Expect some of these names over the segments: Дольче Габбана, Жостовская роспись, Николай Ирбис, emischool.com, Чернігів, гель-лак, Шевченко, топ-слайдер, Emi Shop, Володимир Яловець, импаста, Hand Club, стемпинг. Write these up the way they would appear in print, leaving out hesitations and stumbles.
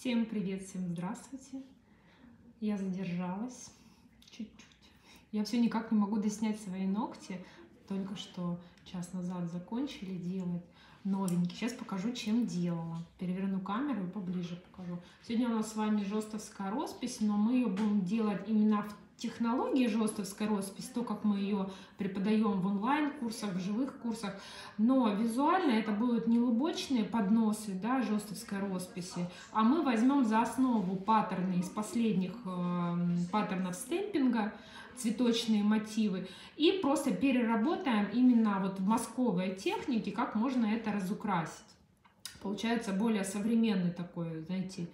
Всем привет, всем здравствуйте. Я задержалась чуть-чуть. Я все никак не могу доснять свои ногти. Только что час назад закончили делать новенькие. Сейчас покажу, чем делала. Переверну камеру и поближе покажу. Сегодня у нас с вами жостовская роспись, но мы ее будем делать именно в технологии жостовская роспись, то, как мы ее преподаем в онлайн-курсах, в живых курсах. Но визуально это будут не лубочные подносы, да, жостовской росписи, а мы возьмем за основу паттерны из последних паттернов стемпинга, цветочные мотивы, и просто переработаем именно вот в мазковой технике, как можно это разукрасить. Получается более современный такой, знаете,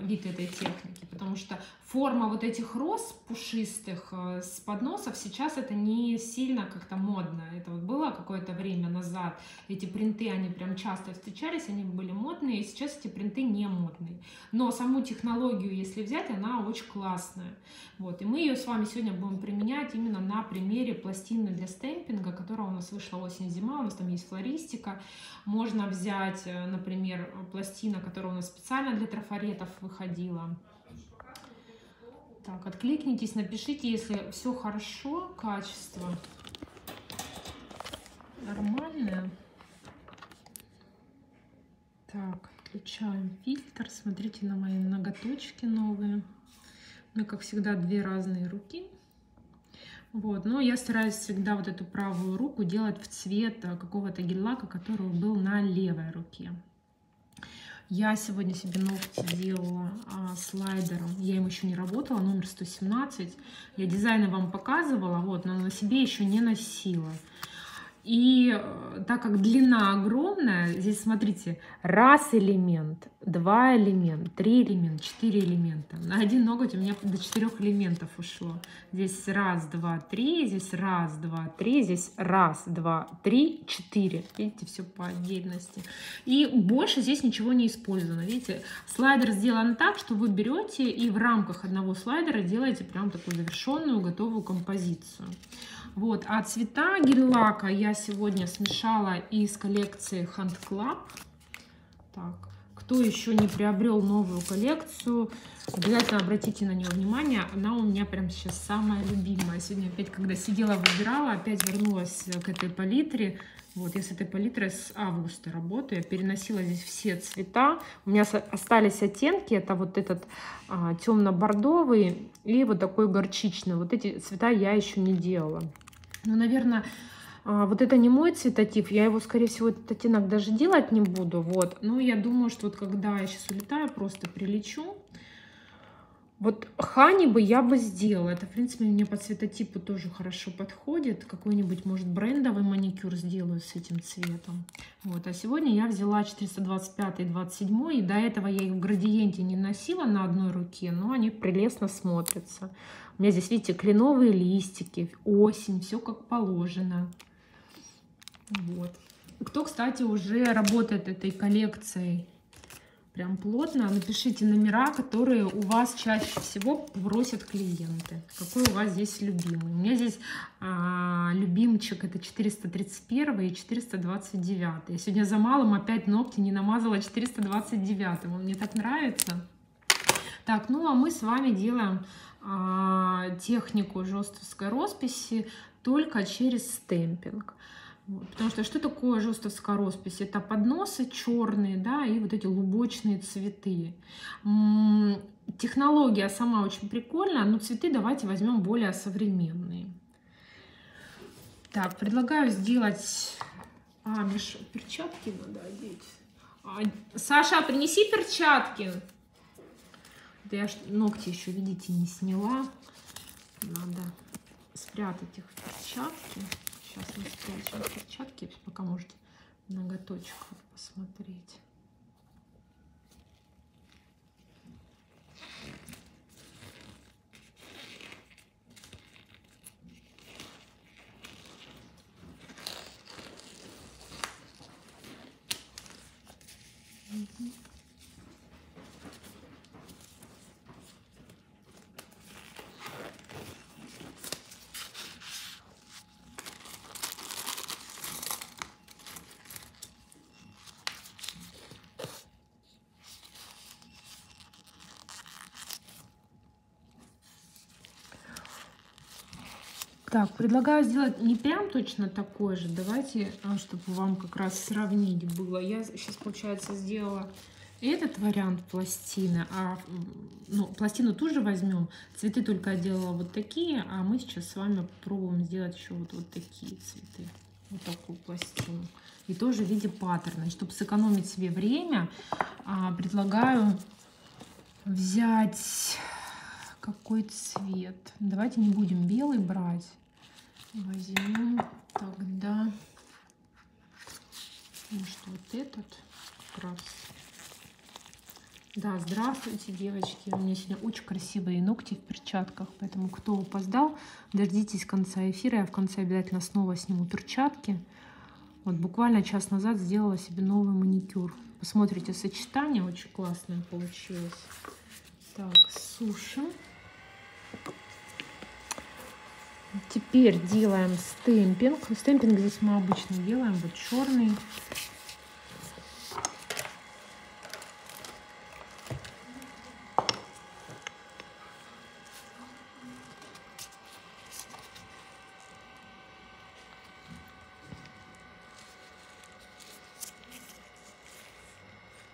вид этой техники, потому что форма вот этих роз пушистых с подносов сейчас это не сильно как-то модно. Это вот было какое-то время назад. Эти принты, они прям часто встречались, они были модные, и сейчас эти принты не модные. Но саму технологию, если взять, она очень классная. Вот, и мы ее с вами сегодня будем применять именно на примере пластины для стемпинга, которая у нас вышла осень-зима, у нас там есть флористика. Можно взять, например, пластина, которая у нас специально для трафаретов выходила. Так, откликнитесь, напишите, если все хорошо, качество нормальное. Так, включаем фильтр, смотрите на мои ноготочки новые. У меня, как всегда, две разные руки. Вот, но я стараюсь всегда вот эту правую руку делать в цвет какого-то гель-лака, который был на левой руке. Я сегодня себе ногти делала слайдером, я им еще не работала, номер 117. Я дизайны вам показывала, вот, но на себе еще не носила. И так как длина огромная, здесь смотрите, раз элемент, два элемента, три элемента, четыре элемента. На один ноготь у меня до 4 элементов ушло. Здесь раз, два, три, здесь раз, два, три, здесь раз, два, три, 4. Видите, все по отдельности. И больше здесь ничего не использовано. Видите, слайдер сделан так, что вы берете и в рамках одного слайдера делаете прям такую завершенную, готовую композицию. Вот, а цвета гель-лака я сегодня смешала из коллекции Hand Club. Так, кто еще не приобрел новую коллекцию, обязательно обратите на нее внимание. Она у меня прям сейчас самая любимая. Сегодня опять, когда сидела, выбирала, опять вернулась к этой палитре. Вот, я с этой палитрой с августа работаю. Я переносила здесь все цвета. У меня остались оттенки. Это вот этот темно-бордовый и вот такой горчичный. Вот эти цвета я еще не делала. Ну, наверное, вот это не мой цветотип. Я его, скорее всего, этот оттенок даже делать не буду. Вот. Но я думаю, что вот когда я сейчас улетаю, просто прилечу. Вот хани бы я бы сделала. Это, в принципе, мне по цветотипу тоже хорошо подходит. Какой-нибудь, может, брендовый маникюр сделаю с этим цветом. Вот. А сегодня я взяла 425 и 27. И до этого я их в градиенте не носила на одной руке, но они прелестно смотрятся. У меня здесь, видите, кленовые листики, осень, все как положено. Вот. Кто, кстати, уже работает этой коллекцией прям плотно, напишите номера, которые у вас чаще всего просят клиенты. Какой у вас здесь любимый? У меня здесь любимчик это 431 и 429. Я сегодня за малым опять ногти не намазала 429. Он мне так нравится. Так, ну а мы с вами делаем технику жостовской росписи только через стемпинг. Вот, потому что что такое жостовская роспись? Это подносы черные, да, и вот эти лубочные цветы. Технология сама очень прикольная, но цветы давайте возьмем более современные. Так, предлагаю сделать... Миша, перчатки надо одеть. Саша, принеси перчатки. Да я ногти еще, видите, не сняла. Надо спрятать их в перчатки. Сейчас мы спрячем перчатки, пока можете ноготочек посмотреть. Так, предлагаю сделать не прям точно такой же. Давайте, чтобы вам как раз сравнить было. Я сейчас, получается, сделала этот вариант пластины. Пластину тоже возьмем. Цветы только я делала вот такие. А мы сейчас с вами попробуем сделать еще вот такие цветы. Вот такую пластину. И тоже в виде паттерна. Чтобы сэкономить себе время, предлагаю взять... Какой цвет? Давайте не будем белый брать. Возьмем тогда, может, вот этот как раз. Да, здравствуйте, девочки. У меня сегодня очень красивые ногти в перчатках, поэтому кто опоздал, дождитесь конца эфира. Я в конце обязательно снова сниму перчатки. Вот буквально час назад сделала себе новый маникюр. Посмотрите сочетание, очень классное получилось. Так, сушим. Теперь делаем стемпинг. Стемпинг здесь мы обычно делаем, вот черный.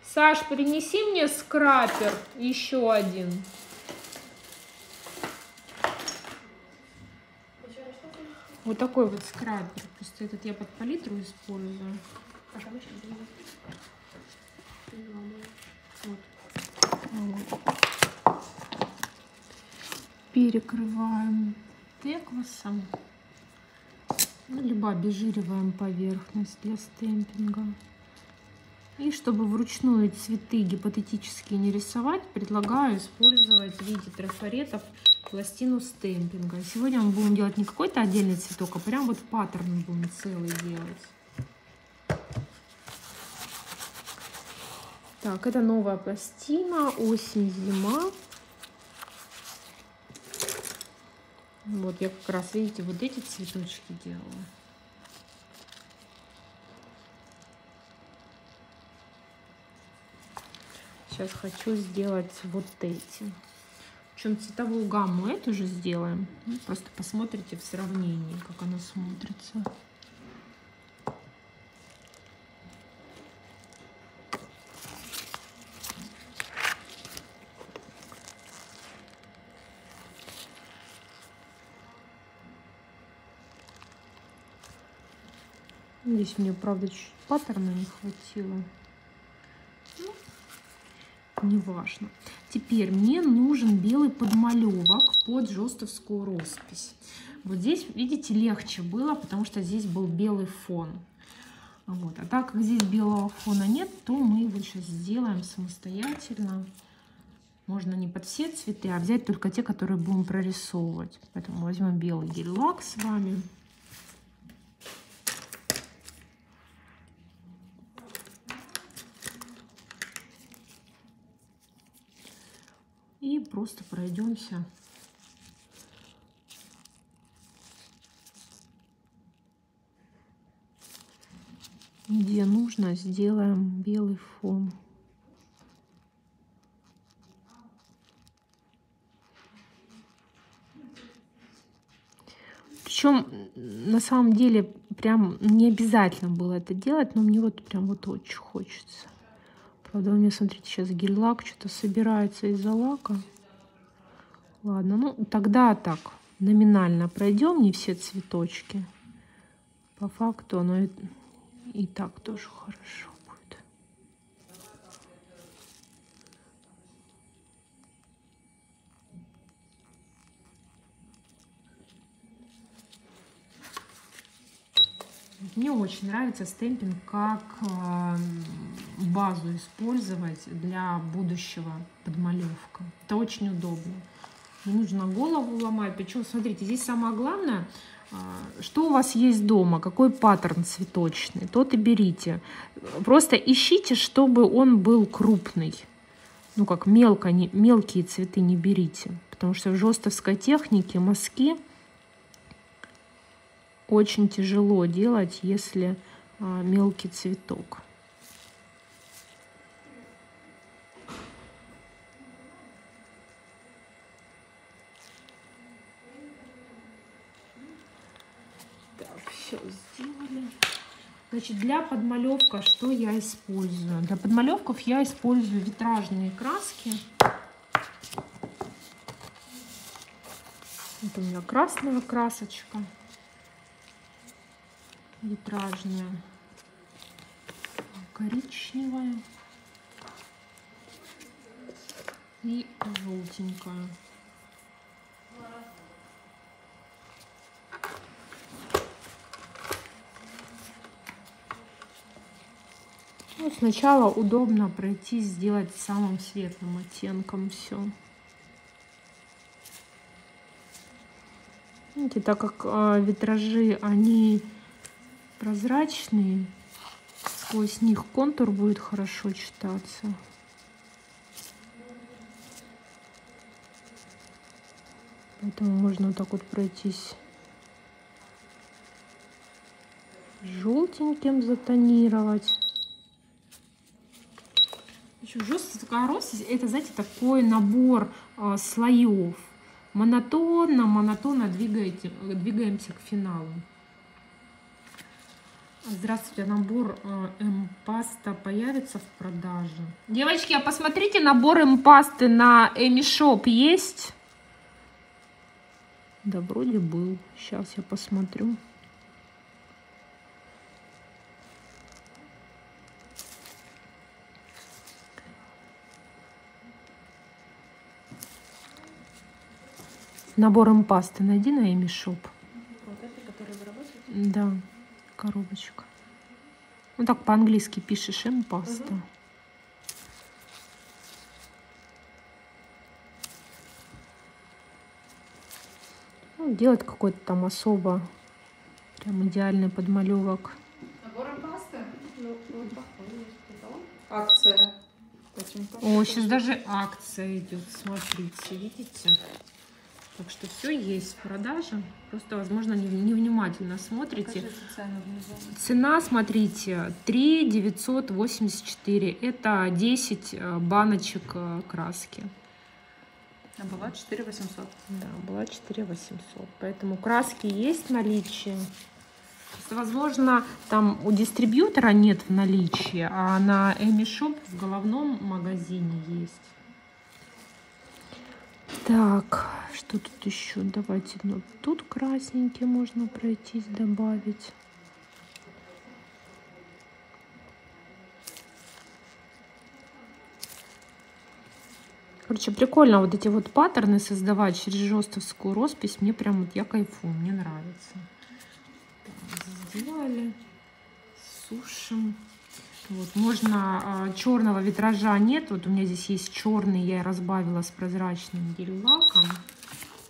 Саш, принеси мне скрапер еще один. Вот такой вот скрапер. Просто этот я под палитру использую. Вот. Перекрываем теквасом. Либо обезжириваем поверхность для стемпинга. И чтобы вручную цветы гипотетически не рисовать, предлагаю использовать в виде трафаретов пластину стемпинга. Сегодня мы будем делать не какой-то отдельный цветок, а прям вот паттерн будем целый делать. Так, это новая пластина, осень, зима. Вот я как раз, видите, вот эти цветочки делала. Сейчас хочу сделать вот эти. Причем цветовую гамму эту же сделаем. Просто посмотрите в сравнении, как она смотрится. Здесь мне, правда, чуть-чуть паттерна не хватило. Неважно. Теперь мне нужен белый подмалевок под жостовскую роспись. Вот здесь, видите, легче было, потому что здесь был белый фон. Вот. А так как здесь белого фона нет, то мы его сейчас сделаем самостоятельно. Можно не под все цветы, а взять только те, которые будем прорисовывать. Поэтому возьмем белый гель-лак с вами. И просто пройдемся. Где нужно, сделаем белый фон. Причем на самом деле прям не обязательно было это делать, но мне вот прям вот очень хочется. Правда, у меня, смотрите, сейчас гель-лак что-то собирается из-за лака. Ладно, ну тогда так, номинально пройдем не все цветочки. По факту оно и так тоже хорошо будет. Мне очень нравится стемпинг как базу использовать для будущего подмалевка. Это очень удобно. Не нужно голову ломать. Причем, смотрите, здесь самое главное, что у вас есть дома, какой паттерн цветочный, тот и берите. Просто ищите, чтобы он был крупный. Ну, как мелко, мелкие цветы не берите. Потому что в жостовской технике мазки очень тяжело делать, если мелкий цветок. Значит, для подмалевка что я использую? Для подмалевков я использую витражные краски. Вот у меня красная красочка, витражная, коричневая и желтенькая. Ну, сначала удобно пройти, сделать самым светлым оттенком все. Видите, так как витражи, они прозрачные, сквозь них контур будет хорошо читаться. Поэтому можно вот так вот пройтись желтеньким, затонировать. Еще жестовская роспись — это, знаете, такой набор слоев. Монотонно двигаемся к финалу. Здравствуйте, набор импаста появится в продаже. Девочки, а посмотрите, набор импасты на Emi Shop есть? Да, вроде был. Сейчас я посмотрю. Набором пасты найди на Emi Shop. Вот это, который вы работаете? Да, коробочка. Ну так по-английски пишешь импаста. Угу. Ну, делать какой-то там особо прям идеальный подмалевок. Набором пасты? Ну, акция. О, сейчас даже акция идет. Смотрите, видите? Так что все есть в продаже. Просто, возможно, невнимательно смотрите. Цена, смотрите, 3 984. Это 10 баночек краски. А была 4 800. Да, была 4 800. Поэтому краски есть в наличии. Возможно, там у дистрибьютора нет в наличии, а на Emi Shop в головном магазине есть. Так, что тут еще? Давайте, ну, тут красненький можно пройтись, добавить. Короче, прикольно вот эти вот паттерны создавать через жостовскую роспись. Мне прям, вот я кайфую, мне нравится. Так, сделали, сушим. Вот, можно, черного витража нет, вот у меня здесь есть черный, я разбавила с прозрачным гель-лаком.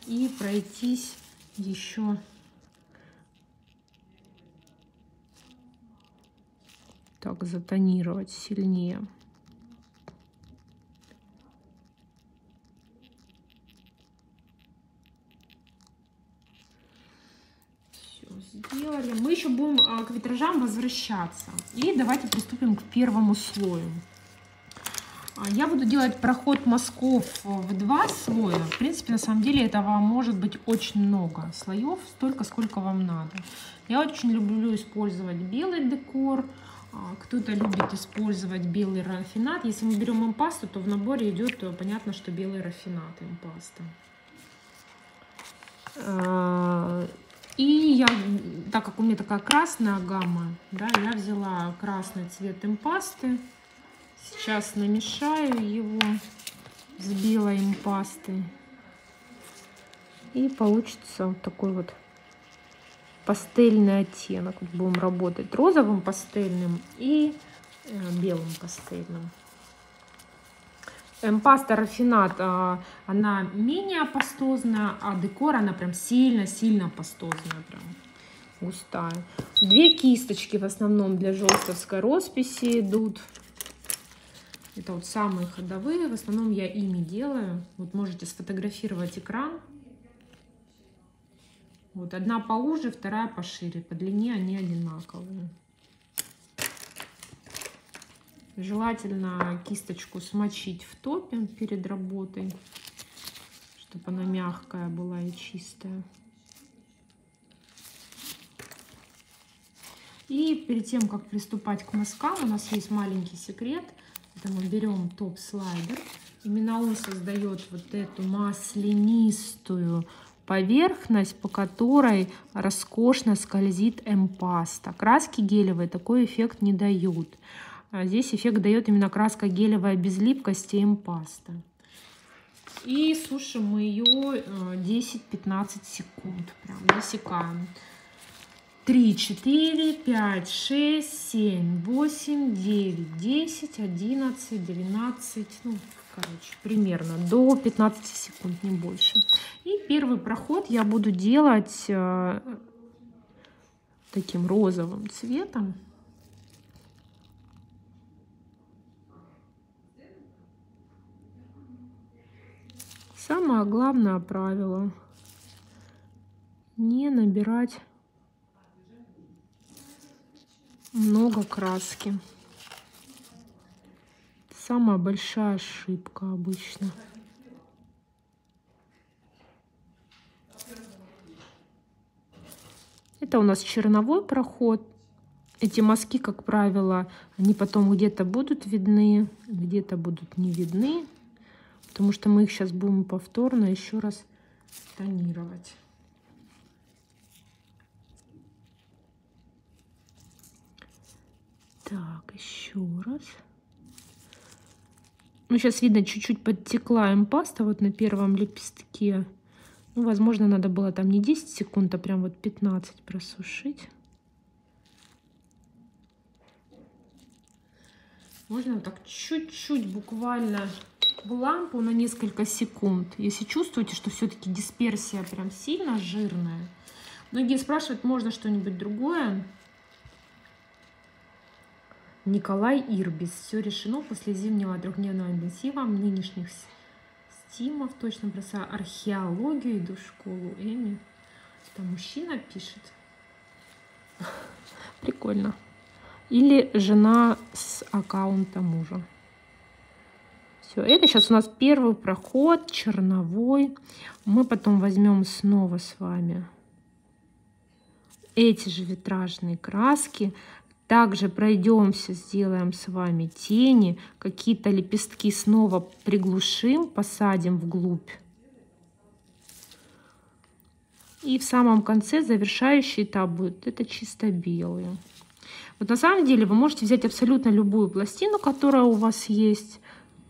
И пройтись еще так, затонировать сильнее. Сделали. Мы еще будем к витражам возвращаться. И давайте приступим к первому слою. Я буду делать проход мазков в 2 слоя. В принципе, на самом деле, этого может быть очень много слоев, столько, сколько вам надо. Я очень люблю использовать белый декор. Кто-то любит использовать белый рафинат. Если мы берем импасту, то в наборе идет, понятно, что белый рафинат импаста. И я, так как у меня такая красная гамма, да, я взяла красный цвет импасты. Сейчас намешаю его с белой импастой. И получится вот такой вот пастельный оттенок. Вот будем работать розовым пастельным и белым пастельным. Импаста рафинат, она менее пастозная, а декор она прям сильно-сильно пастозная, прям густая. 2 кисточки в основном для жостовской росписи идут. Это вот самые ходовые, в основном я ими делаю. Вот можете сфотографировать экран. Вот одна поуже, вторая пошире, по длине они одинаковые. Желательно кисточку смочить в топе перед работой, чтобы она мягкая была и чистая. И перед тем, как приступать к мазкам, у нас есть маленький секрет. Это мы берем топ-слайдер. Именно он создает вот эту маслянистую поверхность, по которой роскошно скользит эмпаста. Краски гелевые такой эффект не дают. Здесь эффект дает именно краска гелевая без липкости эмпаста. И сушим мы ее 10-15 секунд. Прям засекаем. 3, 4, 5, 6, 7, 8, 9, 10, 11, 12, ну, короче, примерно до 15 секунд, не больше. И первый проход я буду делать таким розовым цветом. Самое главное правило – не набирать много краски. Самая большая ошибка обычно. Это у нас черновой проход. Эти мазки, как правило, они потом где-то будут видны, где-то будут не видны, потому что мы их сейчас будем повторно еще раз тонировать. Так, еще раз. Ну, сейчас видно, чуть-чуть подтекла эмпаста вот на первом лепестке. Ну, возможно, надо было там не 10 секунд, а прям вот 15 просушить. Можно вот так чуть-чуть буквально в лампу на несколько секунд. Если чувствуете, что все-таки дисперсия прям сильно жирная. Многие спрашивают, можно что-нибудь другое? Николай Ирбис. Все решено после зимнего трехдневного интенсива нынешних стимов. Точно бросаю археологию, иду в школу Эми. Там мужчина пишет. Прикольно. Или жена с аккаунта мужа. Все, это сейчас у нас первый проход, черновой. Мы потом возьмем снова с вами эти же витражные краски. Также пройдемся, сделаем с вами тени, какие-то лепестки снова приглушим, посадим вглубь. И в самом конце завершающий этап будет, это чисто белые. Вот на самом деле вы можете взять абсолютно любую пластину, которая у вас есть.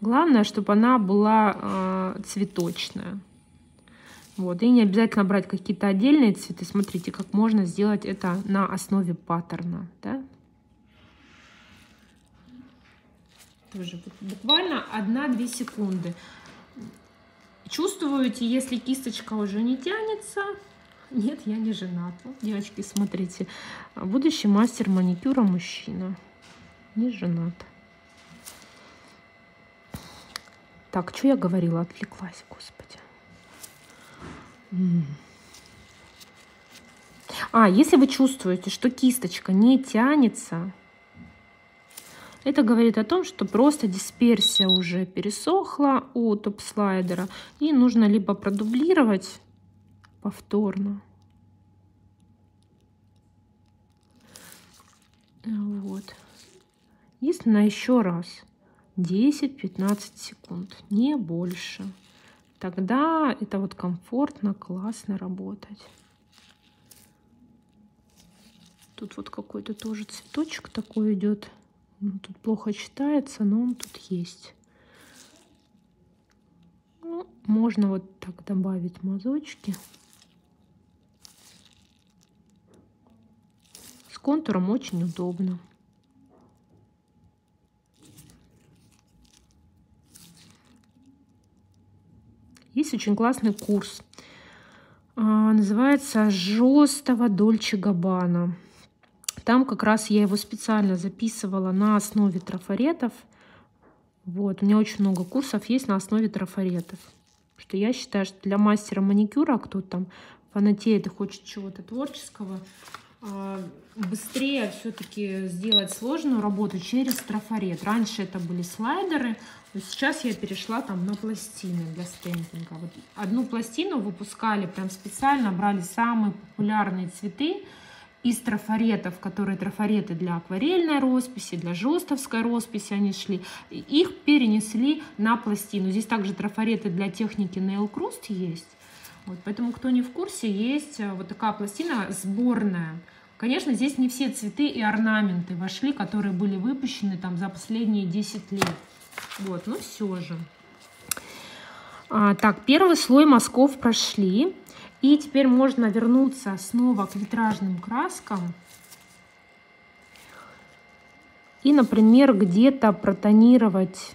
Главное, чтобы она была цветочная. Вот. И не обязательно брать какие-то отдельные цветы. Смотрите, как можно сделать это на основе паттерна. Да? Тоже буквально 1-2 секунды. Чувствуете, если кисточка уже не тянется? Нет, я не женат. Вот, девочки, смотрите. Будущий мастер маникюра мужчина. Не женат. Так, что я говорила? Отвлеклась, господи. А, если вы чувствуете, что кисточка не тянется, это говорит о том, что просто дисперсия уже пересохла у топ-слайдера, и нужно либо продублировать повторно. Вот. Если на еще раз 10-15 секунд, не больше. Тогда это вот комфортно, классно работать. Тут вот какой-то тоже цветочек такой идет. Ну, тут плохо читается, но он тут есть. Ну, можно вот так добавить мазочки. С контуром очень удобно. Есть очень классный курс, называется «Жостова Дольче Габбана». Там как раз я его специально записывала на основе трафаретов. Вот. У меня очень много курсов есть на основе трафаретов. Потому что я считаю, что для мастера маникюра, кто там фанатеет и хочет чего-то творческого, быстрее все-таки сделать сложную работу через трафарет. Раньше это были слайдеры, но сейчас я перешла там на пластины для стемпинга. Вот одну пластину выпускали прям специально, брали самые популярные цветы из трафаретов, которые трафареты для акварельной росписи, для жостовской росписи они шли, их перенесли на пластину. Здесь также трафареты для техники nail crust есть. Вот, поэтому, кто не в курсе, есть вот такая пластина сборная. Конечно, здесь не все цветы и орнаменты вошли, которые были выпущены там за последние 10 лет. Вот, но все же. Так, первый слой мазков прошли. И теперь можно вернуться снова к витражным краскам. И, например, где-то протонировать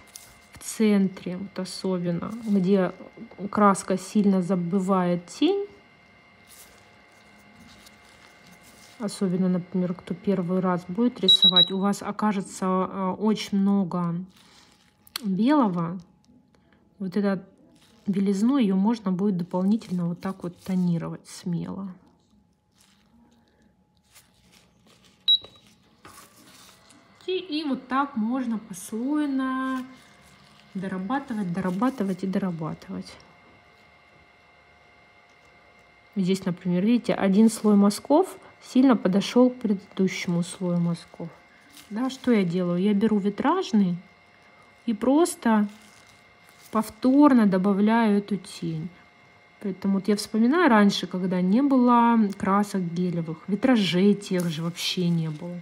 в центре, вот особенно, где краска сильно забывает тень. Особенно, например, кто первый раз будет рисовать, у вас окажется очень много белого. Вот этот белизну ее можно будет дополнительно вот так вот тонировать смело. И вот так можно послойно дорабатывать, дорабатывать и дорабатывать. Здесь, например, видите, один слой мазков сильно подошел к предыдущему слою мазков. Да, что я делаю? Я беру витражный и просто повторно добавляю эту тень. Поэтому вот я вспоминаю раньше, когда не было красок гелевых, витражей тех же вообще не было.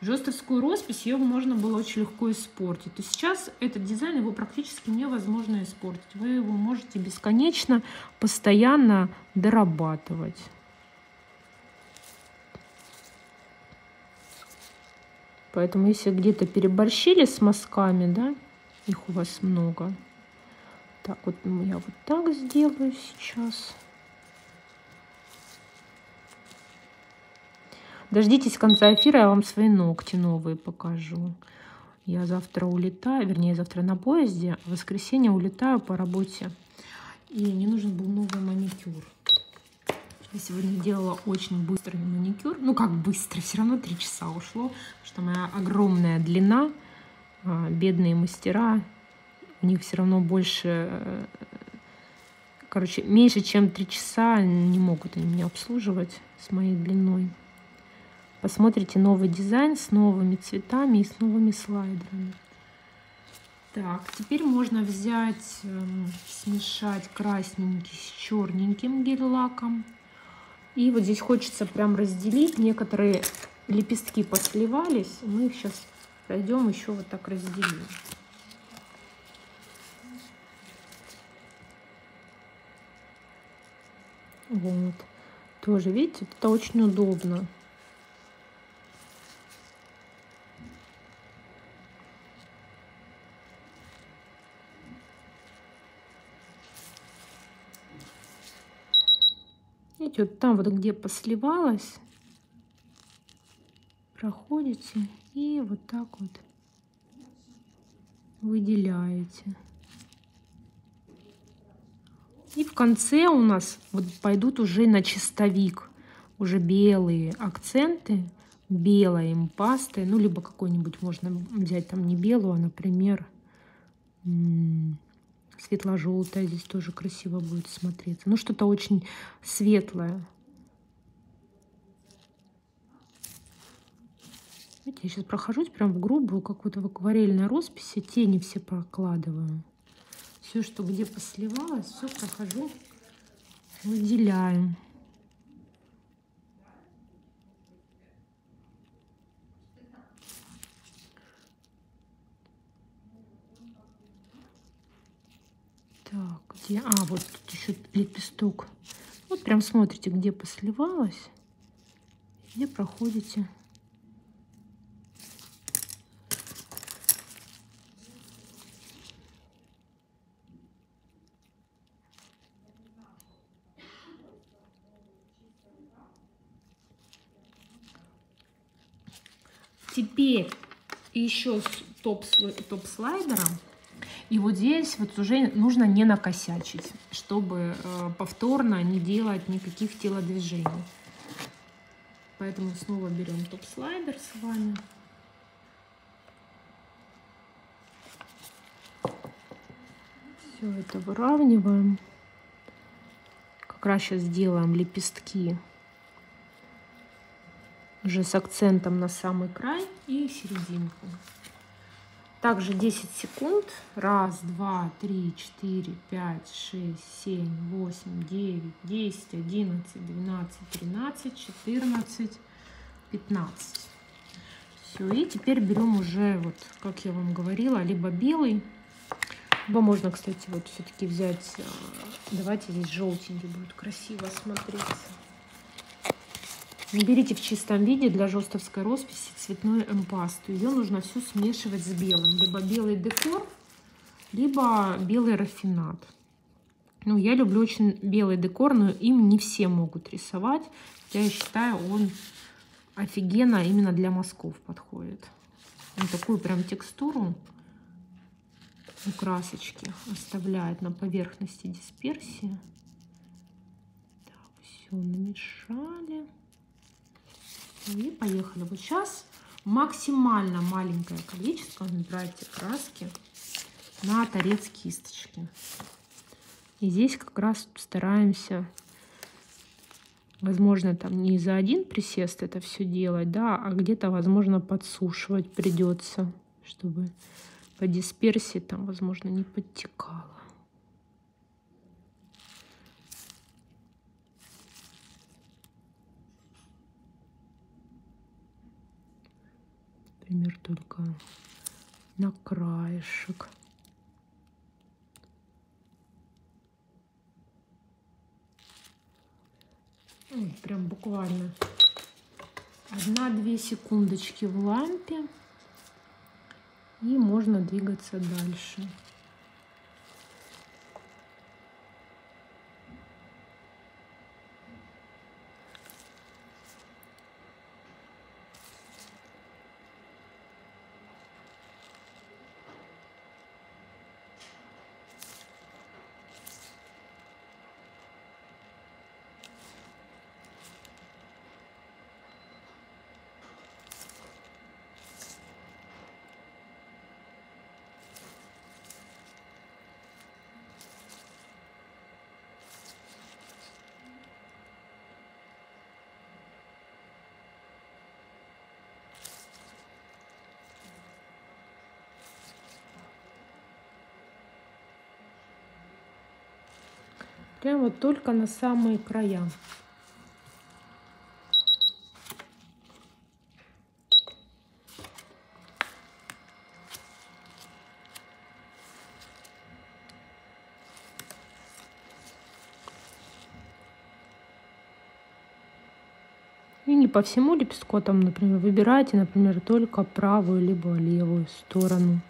Жостовскую роспись, ее можно было очень легко испортить. И сейчас этот дизайн, его практически невозможно испортить. Вы его можете бесконечно, постоянно дорабатывать. Поэтому если где-то переборщили с мазками, да, их у вас много. Так, вот я вот так сделаю сейчас. Дождитесь конца эфира, я вам свои ногти новые покажу. Я завтра улетаю, вернее, завтра на поезде, в воскресенье улетаю по работе. И мне нужен был новый маникюр. Я сегодня делала очень быстрый маникюр. Ну, как быстро, все равно 3 часа ушло, потому что моя огромная длина. Бедные мастера, у них все равно больше, короче, меньше, чем 3 часа не могут они меня обслуживать с моей длиной. Посмотрите новый дизайн с новыми цветами и с новыми слайдерами. Так, теперь можно взять, смешать красненький с черненьким гель-лаком. И вот здесь хочется прям разделить. Некоторые лепестки посливались, мы их сейчас пойдем еще вот так разделим. Вот. Тоже, видите, это очень удобно. Видите, вот там вот, где посливалось, проходите и вот так вот выделяете. И в конце у нас вот пойдут уже на чистовик, уже белые акценты, белой импастой, ну либо какой-нибудь можно взять там не белую, а, например, светло-желтая, здесь тоже красиво будет смотреться. Ну что-то очень светлое. Я сейчас прохожусь прям в грубую, как вот в акварельной росписи, тени все прокладываю. Все, что где посливалось, все прохожу, выделяем. Так, где... А, вот тут еще лепесток. Вот прям смотрите, где посливалось, где проходите. Теперь еще топ-слайдером. И вот здесь вот уже нужно не накосячить, чтобы повторно не делать никаких телодвижений. Поэтому снова берем топ-слайдер с вами. Все это выравниваем. Как раз сейчас сделаем лепестки уже с акцентом на самый край и серединку. Также 10 секунд. 1, 2, 3, 4, 5, 6, 7, 8, 9, 10, 11, 12, 13, 14, 15. Все, и теперь берем уже, вот как я вам говорила, либо белый, либо можно, кстати, вот все-таки взять, давайте здесь желтенький, будет красиво смотреться. Берите в чистом виде для жостовской росписи цветную эмпасту. Ее нужно всю смешивать с белым. Либо белый декор, либо белый рафинад. Ну, я люблю очень белый декор, но им не все могут рисовать. Хотя я считаю, он офигенно именно для мазков подходит. Вот такую прям текстуру у красочки оставляет на поверхности дисперсии. Так, все намешали. И поехали. Вот сейчас максимально маленькое количество набирайте краски на торец кисточки. И здесь как раз стараемся, возможно, там не за один присест это все делать, да, а где-то, возможно, подсушивать придется, чтобы по дисперсии там, возможно, не подтекало. Например, только на краешек. Ой, прям буквально 1-2 секундочки в лампе, и можно двигаться дальше. Прям вот только на самые края. И не по всему лепестку, там, например, выбирайте, например, только правую либо левую сторону.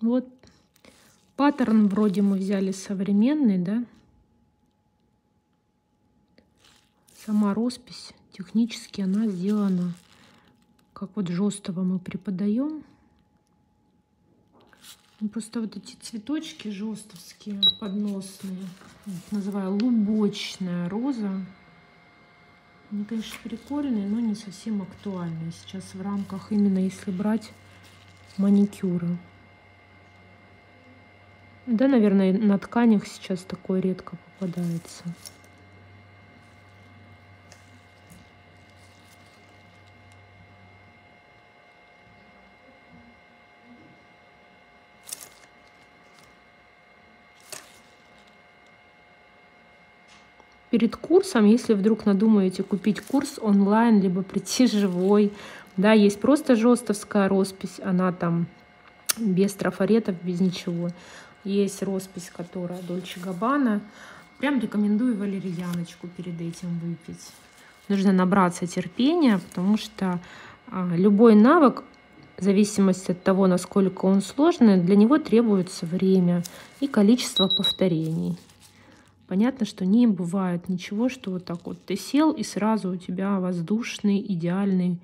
Вот паттерн вроде мы взяли современный, да? Сама роспись технически она сделана, как вот жёстого мы преподаем. Просто вот эти цветочки жостовские, подносные, называю лубочная роза. Они, конечно, прикольные, но не совсем актуальные сейчас в рамках, именно если брать маникюры. Да, наверное, на тканях сейчас такое редко попадается. Перед курсом, если вдруг надумаете купить курс онлайн, либо прийти живой, да, есть просто жостовская роспись, она там без трафаретов, без ничего. Есть роспись, которая Дольче Габбана. Прям рекомендую валерьяночку перед этим выпить. Нужно набраться терпения, потому что любой навык, в зависимости от того, насколько он сложный, для него требуется время и количество повторений. Понятно, что не бывает ничего, что вот так вот ты сел, и сразу у тебя воздушный идеальный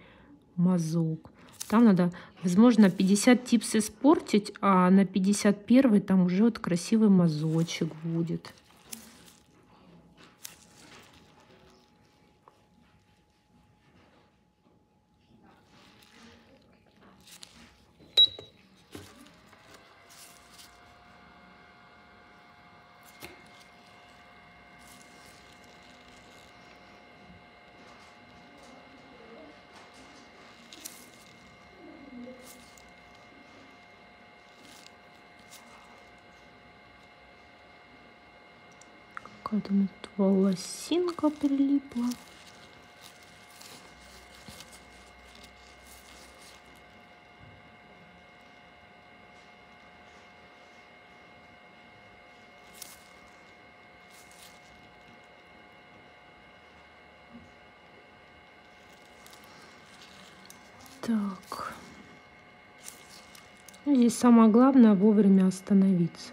мазок. Там надо, возможно, 50 типс испортить, а на 51 там уже вот красивый мазочек будет. Там тут волосинка прилипла. Так. Здесь самое главное вовремя остановиться.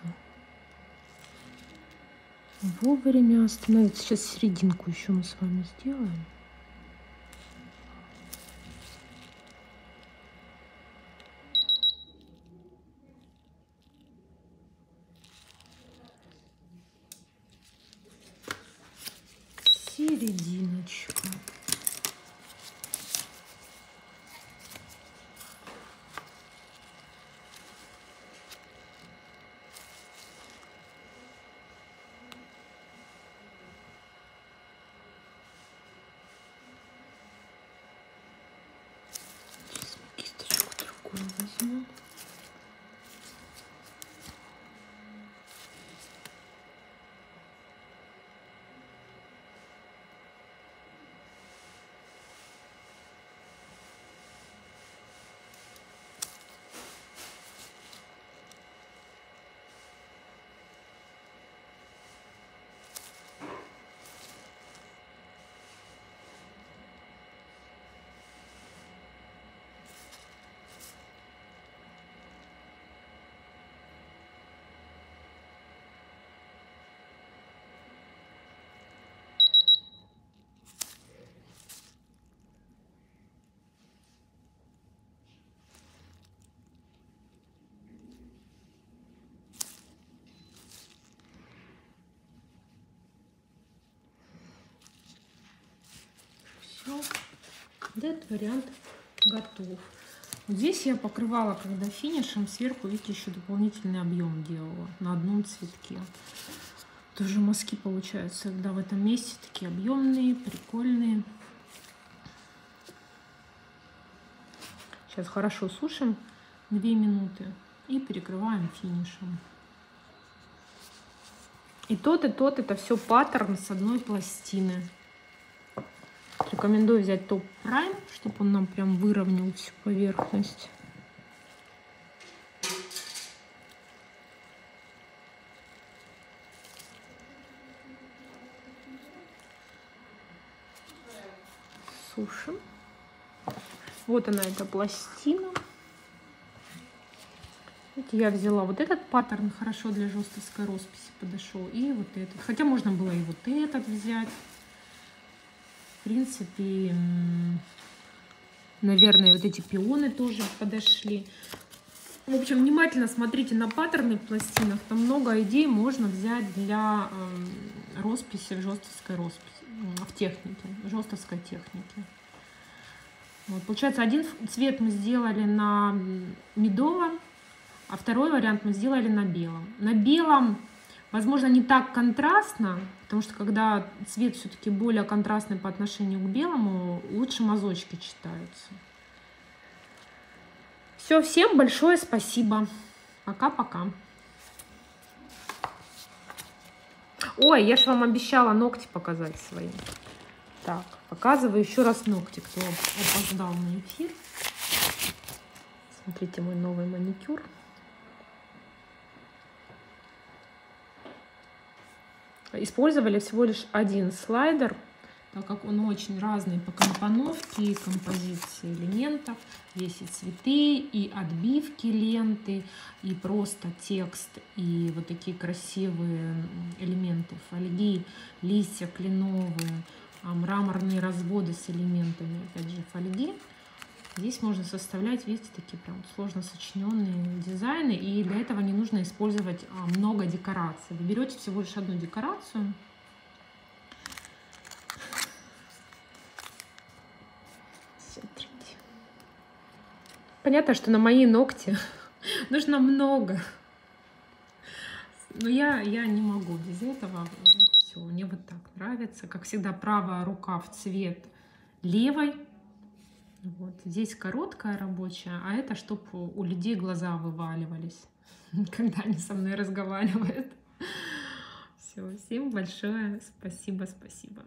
Вовремя остановиться. Сейчас серединку еще мы с вами сделаем. Серединочку. Вот этот вариант готов. Здесь я покрывала, когда финишем, сверху, видите, еще дополнительный объем делала на одном цветке. Тоже мазки получаются, когда в этом месте такие объемные, прикольные. Сейчас хорошо сушим 2 минуты и перекрываем финишем. И тот, это все паттерн с одной пластины. Рекомендую взять топ-прайм, чтобы он нам прям выровнял всю поверхность. Сушим. Вот она, эта пластина. Я взяла вот этот паттерн, хорошо для жостовской росписи подошел, и вот этот. Хотя можно было и вот этот взять. В принципе, наверное, вот эти пионы тоже подошли. В общем, внимательно смотрите на паттерны в пластинах. Там много идей можно взять для росписи, жостовской росписи, в технике, жостовской технике. Вот, получается, один цвет мы сделали на медовом, а второй вариант мы сделали на белом. На белом... Возможно, не так контрастно, потому что когда цвет все-таки более контрастный по отношению к белому, лучше мазочки читаются. Все, всем большое спасибо. Пока-пока. Ой, я же вам обещала ногти показать свои. Так, показываю еще раз ногти, кто опоздал на эфир. Смотрите мой новый маникюр. Использовали всего лишь один слайдер, так как он очень разный по компоновке и композиции элементов. Есть и цветы, и отбивки ленты, и просто текст, и вот такие красивые элементы фольги, листья кленовые, мраморные разводы с элементами, опять же, фольги. Здесь можно составлять, видите, такие прям сложно сочиненные дизайны. И для этого не нужно использовать много декораций. Вы берете всего лишь одну декорацию. Смотрите. Понятно, что на мои ногти нужно много. Но я не могу без этого. Все, мне вот так нравится. Как всегда, правая рука в цвет левой. Вот. Здесь короткая рабочая, а это чтобы у людей глаза вываливались, когда они со мной разговаривают. Все, всем большое спасибо.